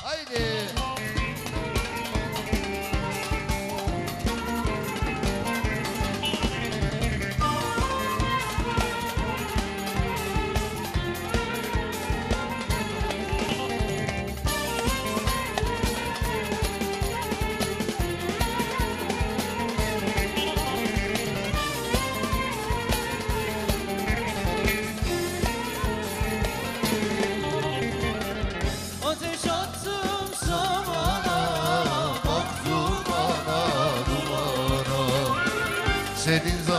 Haydi. It is